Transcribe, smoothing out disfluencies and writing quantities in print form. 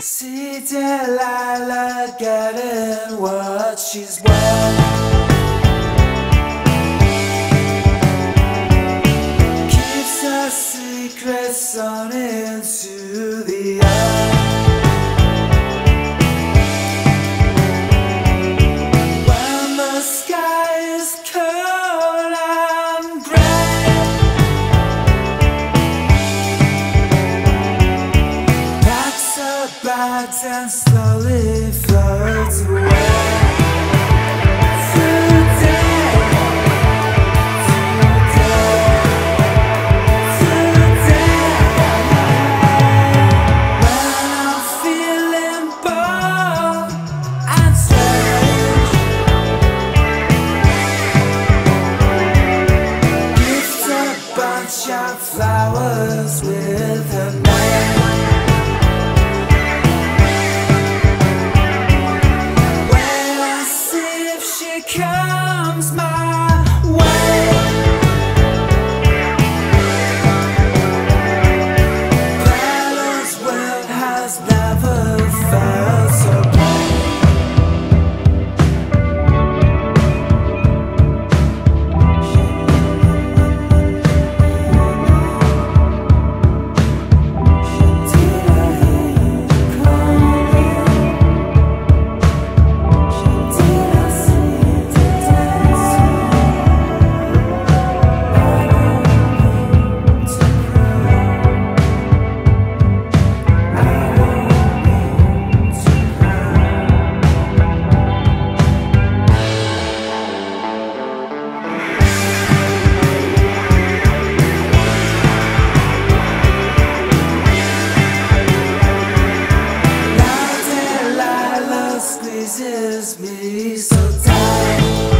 See Delilah getting what she's worth. Keeps her secrets on into the earth. And slowly floats away. Comes my way. Delilah's world has never felt so me so tight.